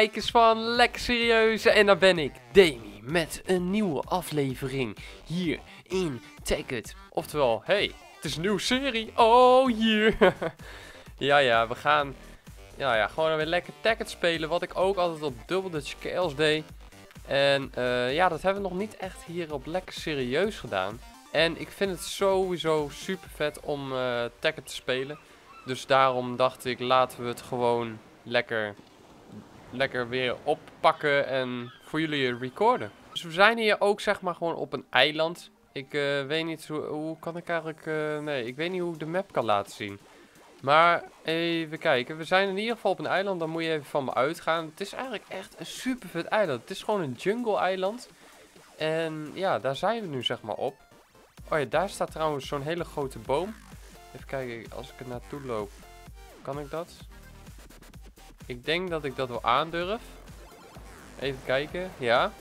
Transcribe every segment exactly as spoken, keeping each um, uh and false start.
kijkers van Lekker Serieus. En daar ben ik, Demi, met een nieuwe aflevering hier in Tekkit. Oftewel, hey, het is een nieuwe serie. Oh, hier. Yeah. ja, ja, we gaan ja, ja, gewoon weer lekker Tekkit spelen. Wat ik ook altijd op Double Dutch K L S deed. En uh, ja, dat hebben we nog niet echt hier op Lekker Serieus gedaan. En ik vind het sowieso super vet om uh, Tekkit te spelen. Dus daarom dacht ik, laten we het gewoon lekker, lekker weer oppakken en voor jullie recorden. Dus we zijn hier ook zeg maar gewoon op een eiland. Ik uh, weet niet, hoe, hoe kan ik eigenlijk... Uh, nee, ik weet niet hoe ik de map kan laten zien. Maar even kijken, we zijn in ieder geval op een eiland, dan moet je even van me uitgaan. Het is eigenlijk echt een super vet eiland. Het is gewoon een jungle eiland. En ja, daar zijn we nu zeg maar op. Oh ja, daar staat trouwens zo'n hele grote boom. Even kijken, als ik er naartoe loop, kan ik dat? Ik denk dat ik dat wel aandurf. Even kijken, ja.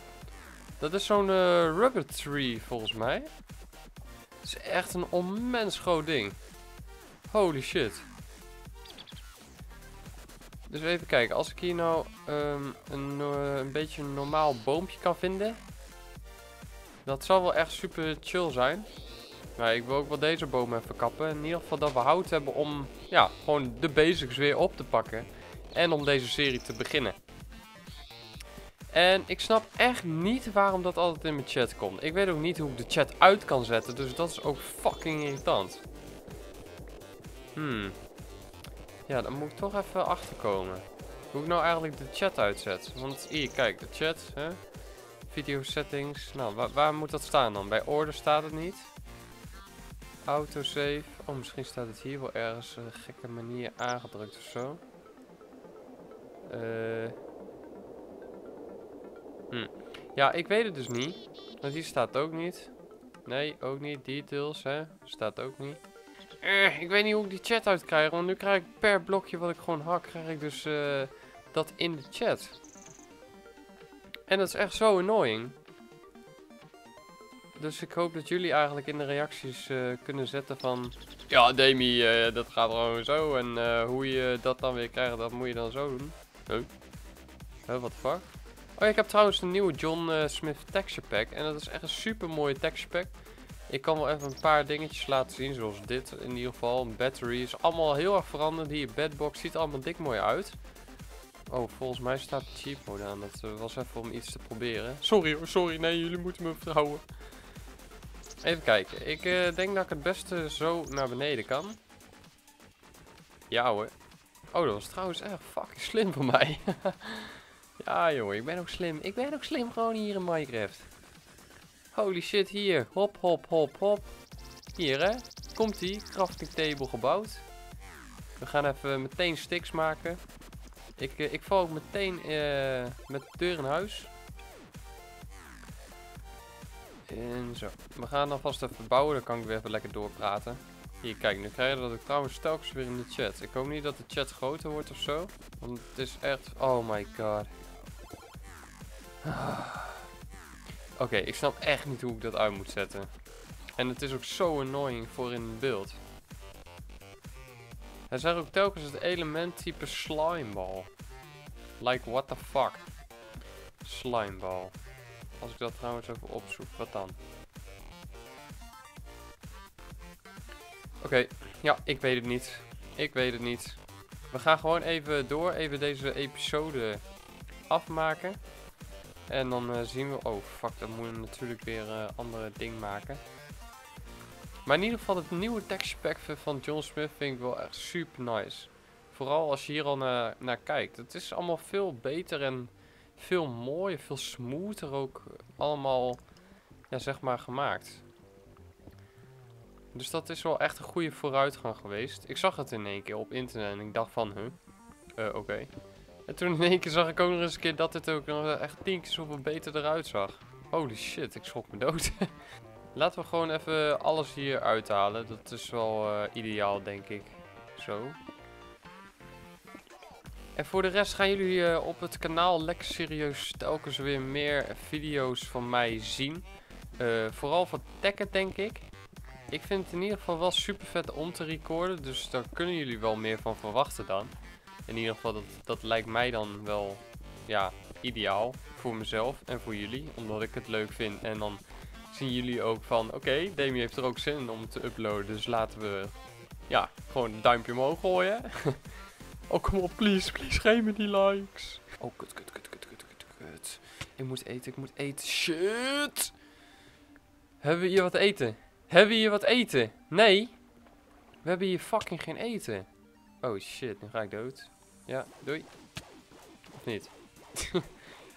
Dat is zo'n uh, rubber tree volgens mij. Het is echt een onmens groot ding. Holy shit. Dus even kijken, als ik hier nou um, een, uh, een beetje een normaal boompje kan vinden. Dat zal wel echt super chill zijn. Maar ik wil ook wel deze boom even kappen. In ieder geval dat we hout hebben om ja, gewoon de basics weer op te pakken. En om deze serie te beginnen. En ik snap echt niet waarom dat altijd in mijn chat komt. Ik weet ook niet hoe ik de chat uit kan zetten. Dus dat is ook fucking irritant. Hmm. Ja, dan moet ik toch even achterkomen. Hoe ik nou eigenlijk de chat uitzet. Want hier, kijk, de chat. Hè? Video settings. Nou, waar, waar moet dat staan dan? Bij order staat het niet. Autosave. Oh, misschien staat het hier wel ergens een gekke manier aangedrukt of zo. Uh. Hm. Ja, ik weet het dus niet. Want hier staat ook niet. Nee, ook niet. Details, hè. Staat ook niet. Uh, ik weet niet hoe ik die chat uitkrijg. Want nu krijg ik per blokje wat ik gewoon hak, krijg ik dus uh, dat in de chat. En dat is echt zo annoying. Dus ik hoop dat jullie eigenlijk in de reacties uh, kunnen zetten van... Ja, Demi, uh, dat gaat gewoon zo. En uh, hoe je dat dan weer krijgt, dat moet je dan zo doen. Huh? Huh, what the fuck? Oh, ik heb trouwens een nieuwe John uh, Smith texture pack. En dat is echt een super mooie texture pack. Ik kan wel even een paar dingetjes laten zien, zoals dit in ieder geval. Een battery is allemaal heel erg veranderd. Hier, bedbox ziet er allemaal dik mooi uit. Oh, volgens mij staat cheap mode aan. Dat uh, was even om iets te proberen. Sorry hoor, sorry. Nee, jullie moeten me vertrouwen. Even kijken. Ik uh, denk dat ik het beste zo naar beneden kan. Ja hoor. Oh, dat was trouwens echt fucking slim van mij. Ja jongen, ik ben ook slim. Ik ben ook slim gewoon hier in Minecraft. Holy shit, hier. Hop, hop, hop, hop. Hier hè. Komt ie. Crafting table gebouwd. We gaan even meteen sticks maken. Ik, uh, ik val ook meteen uh, met de deur in huis. En zo. We gaan alvast even bouwen, dan kan ik weer even lekker doorpraten. Hier, kijk, nu krijg je dat ik trouwens telkens weer in de chat. Ik hoop niet dat de chat groter wordt ofzo. Want het is echt... Oh my god. Oké, okay, ik snap echt niet hoe ik dat uit moet zetten. En het is ook zo annoying voor in beeld. Hij zegt ook telkens het element type slimeball. Like, what the fuck? Slimeball. Als ik dat trouwens even opzoek, wat dan? Oké, okay. Ja, ik weet het niet. Ik weet het niet. We gaan gewoon even door, even deze episode afmaken. En dan uh, zien we... Oh, fuck, dan moeten we natuurlijk weer een uh, andere ding maken. Maar in ieder geval, het nieuwe texture pack van John Smith vind ik wel echt super nice. Vooral als je hier al naar, naar kijkt. Het is allemaal veel beter en... veel mooier, veel smoother ook allemaal, ja, zeg maar, gemaakt. Dus dat is wel echt een goede vooruitgang geweest. Ik zag het in één keer op internet en ik dacht van, huh, uh, oké. Okay. En toen in één keer zag ik ook nog eens een keer dat dit ook nog echt tien keer zoveel beter eruit zag. Holy shit, ik schrok me dood. Laten we gewoon even alles hier uithalen. Dat is wel uh, ideaal, denk ik. Zo. En voor de rest gaan jullie uh, op het kanaal Lekker Serieus telkens weer meer video's van mij zien. Uh, vooral van Tekkit, denk ik. Ik vind het in ieder geval wel super vet om te recorden. Dus daar kunnen jullie wel meer van verwachten dan. In ieder geval, dat, dat lijkt mij dan wel ja, ideaal voor mezelf en voor jullie, omdat ik het leuk vind. En dan zien jullie ook van, oké, okay, Demi heeft er ook zin in om te uploaden, dus laten we, ja, gewoon een duimpje omhoog gooien. Oh, kom op, please, please, geef me die likes. Oh, kut, kut, kut, kut, kut, kut, kut. Ik moet eten, ik moet eten, shit. Hebben we hier wat eten? Hebben we hier wat eten? Nee. We hebben hier fucking geen eten. Oh shit, nu ga ik dood. Ja, doei. Of niet?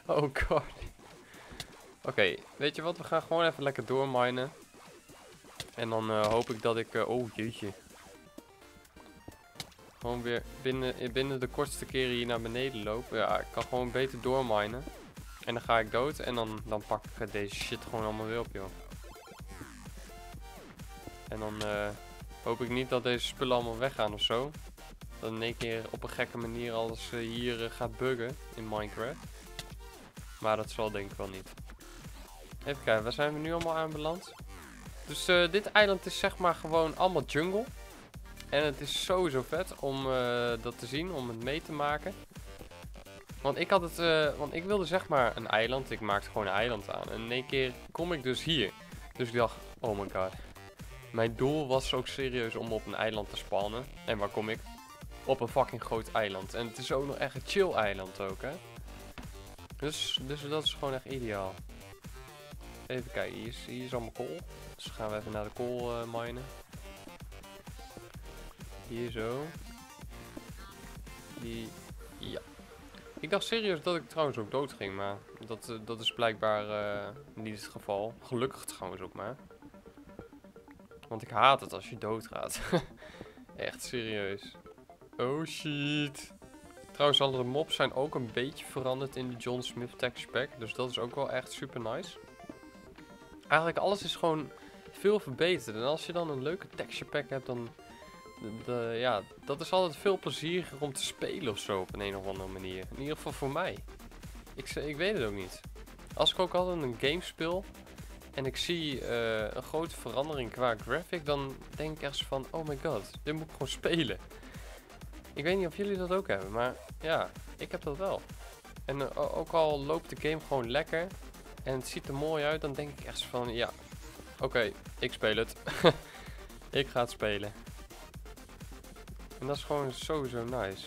Oh god. Oké, okay, weet je wat? We gaan gewoon even lekker doorminen. En dan uh, hoop ik dat ik... Uh, oh jeetje. Gewoon weer binnen, binnen de kortste keren hier naar beneden lopen. Ja, ik kan gewoon beter doorminen. En dan ga ik dood. En dan, dan pak ik uh, deze shit gewoon allemaal weer op, joh. En dan uh, hoop ik niet dat deze spullen allemaal weggaan of zo. Dat in één keer op een gekke manier alles uh, hier uh, gaat buggen in Minecraft. Maar dat zal denk ik wel niet. Even kijken, waar zijn we nu allemaal aanbeland? Dus uh, dit eiland is zeg maar gewoon allemaal jungle. En het is sowieso vet om uh, dat te zien, om het mee te maken. Want ik had het, uh, want ik wilde zeg maar een eiland, ik maakte gewoon een eiland aan. En in één keer kom ik dus hier. Dus ik dacht, oh my god. Mijn doel was ook serieus om op een eiland te spawnen. En waar kom ik? Op een fucking groot eiland. En het is ook nog echt een chill eiland ook, hè. Dus, dus dat is gewoon echt ideaal. Even kijken, hier is, hier is allemaal kool. Dus gaan we even naar de kool uh, minen. Hier zo. Die... Ja. Ik dacht serieus dat ik trouwens ook dood ging, maar dat, uh, dat is blijkbaar uh, niet het geval. Gelukkig trouwens ook maar. Want ik haat het als je doodgaat. Echt serieus. Oh shit. Trouwens, alle de mobs zijn ook een beetje veranderd in de John Smith texture pack. Dus dat is ook wel echt super nice. Eigenlijk alles is gewoon veel verbeterd. En als je dan een leuke texture pack hebt, dan... De, de, ja, dat is altijd veel plezieriger om te spelen of zo op een, een of andere manier. In ieder geval voor mij. Ik, ik weet het ook niet. Als ik ook altijd een game speel... En ik zie uh, een grote verandering qua graphic, dan denk ik echt van, oh my god, dit moet ik gewoon spelen. Ik weet niet of jullie dat ook hebben, maar ja, ik heb dat wel. En uh, ook al loopt de game gewoon lekker en het ziet er mooi uit, dan denk ik echt van, ja, oké, okay, ik speel het. Ik ga het spelen. En dat is gewoon sowieso nice.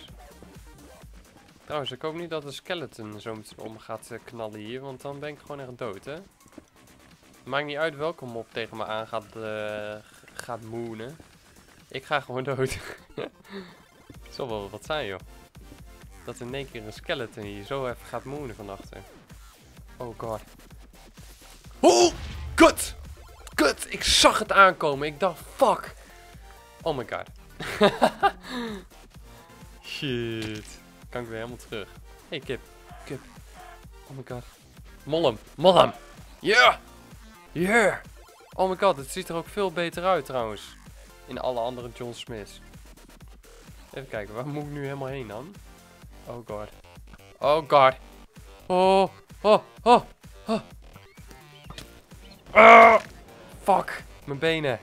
Trouwens, ik hoop niet dat de skeleton zo meteen om gaat knallen hier, want dan ben ik gewoon echt dood, hè. Maakt niet uit welke mop tegen me aan gaat, uh, gaat moonen. Ik ga gewoon dood. Het zal wel wat zijn, joh. Dat in één keer een skeleton hier zo even gaat moonen van achter. Oh god. Oh! Kut! Kut! Ik zag het aankomen. Ik dacht, fuck. Oh my god. Shit. Kan ik weer helemaal terug. Hey, kip. Kip. Oh my god. Mollem. Mollem. Ja! Yeah! Yeah! Oh my god, het ziet er ook veel beter uit trouwens. In alle andere John Smiths. Even kijken, waar moet ik nu helemaal heen dan? Oh god. Oh god. Oh, oh, oh, oh. Ah, fuck, mijn benen.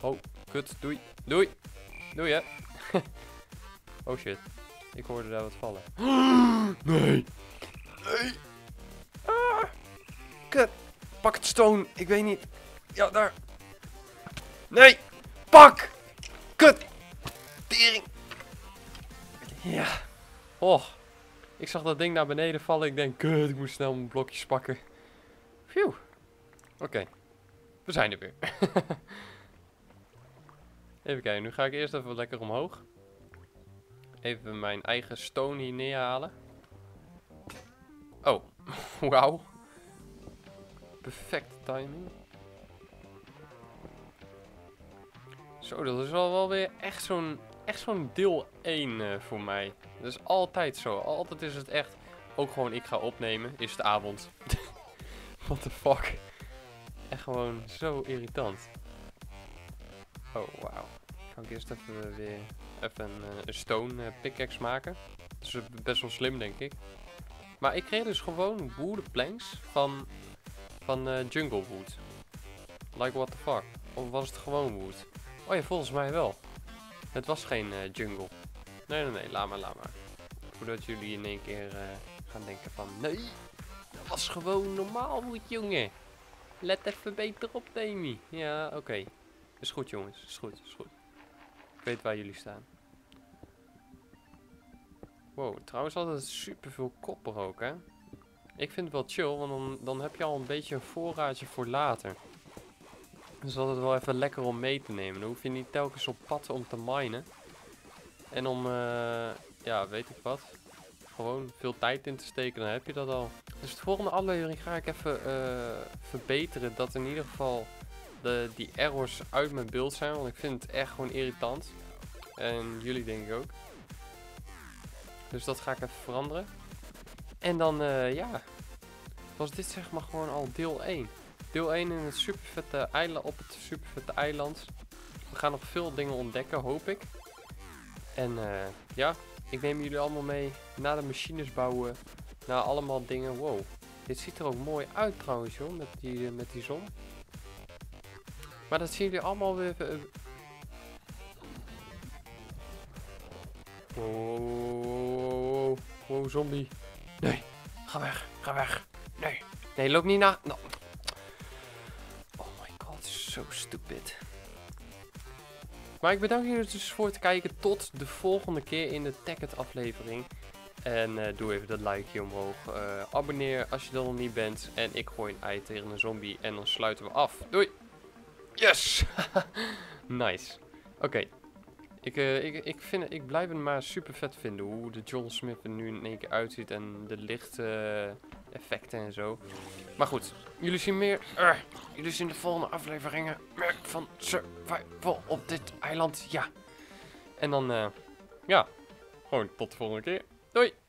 Oh, kut, doei, doei. Doei, hè. Oh shit, ik hoorde daar wat vallen. Nee! Nee! Ah, kut. Pak het stone, ik weet niet. Ja, daar. Nee! Pak! Kut! Tering! Ja. Oh. Ik zag dat ding naar beneden vallen. Ik denk, kut, ik moet snel mijn blokjes pakken. Phew. Oké. Okay. We zijn er weer. Even kijken, nu ga ik eerst even lekker omhoog. Even mijn eigen stone hier neerhalen. Oh. Wauw. Perfecte timing. Zo, dat is wel, wel weer echt zo'n echt zo'n deel één uh, voor mij. Dat is altijd zo. Altijd is het echt. Ook gewoon ik ga opnemen. Is het avond. What the fuck. Echt gewoon zo irritant. Oh, wauw. Kan ik eerst even uh, weer even een uh, stone uh, pickaxe maken. Dat is best wel slim, denk ik. Maar ik kreeg dus gewoon wooden planks van... Van uh, jungle wood. Like what the fuck. Of was het gewoon wood? Oh ja, volgens mij wel. Het was geen uh, jungle. Nee, nee, nee. Laat maar, laat maar. voordat jullie in één keer uh, gaan denken van nee, dat was gewoon normaal goed, jongen. Let even beter op, Demi. Ja, oké. Okay. Is goed, jongens. Is goed, is goed. Ik weet waar jullie staan. Wow, trouwens altijd super veel koppen ook, hè. Ik vind het wel chill, want dan, dan heb je al een beetje een voorraadje voor later. Dus altijd wel even lekker om mee te nemen. Dan hoef je niet telkens op pad om te minen. En om, uh, ja, weet ik wat. Gewoon veel tijd in te steken, dan heb je dat al. Dus de volgende aflevering ga ik even uh, verbeteren. Dat in ieder geval de, die errors uit mijn beeld zijn. Want ik vind het echt gewoon irritant. En jullie denk ik ook. Dus dat ga ik even veranderen. En dan, uh, ja. Was dit zeg maar gewoon al deel één. Deel één in het supervette eiland, op het supervette eiland. We gaan nog veel dingen ontdekken, hoop ik. En uh, ja, ik neem jullie allemaal mee naar de machines bouwen. Naar allemaal dingen. Wow, dit ziet er ook mooi uit trouwens, joh, met die, uh, met die zon. Maar dat zien jullie allemaal weer... Uh... Wow, wow, wow, wow, wow, zombie. Nee, ga weg, ga weg. Nee, nee, loop niet na... No. Zo stupid. Maar ik bedank jullie dus voor het kijken. Tot de volgende keer in de Tekkit aflevering. En uh, doe even dat likeje omhoog. Uh, abonneer als je dat nog niet bent. En ik gooi een ei tegen een zombie. En dan sluiten we af. Doei. Yes. Nice. Oké. Okay. Ik, uh, ik, ik, vind, ik blijf het maar super vet vinden. Hoe de John Smith er nu in één keer uitziet. En de lichte uh, effecten en zo. Maar goed. Jullie zien meer. Uh, jullie zien de volgende afleveringen. Uh, van survival op dit eiland. Ja. En dan. Uh, ja. Gewoon tot de volgende keer. Doei.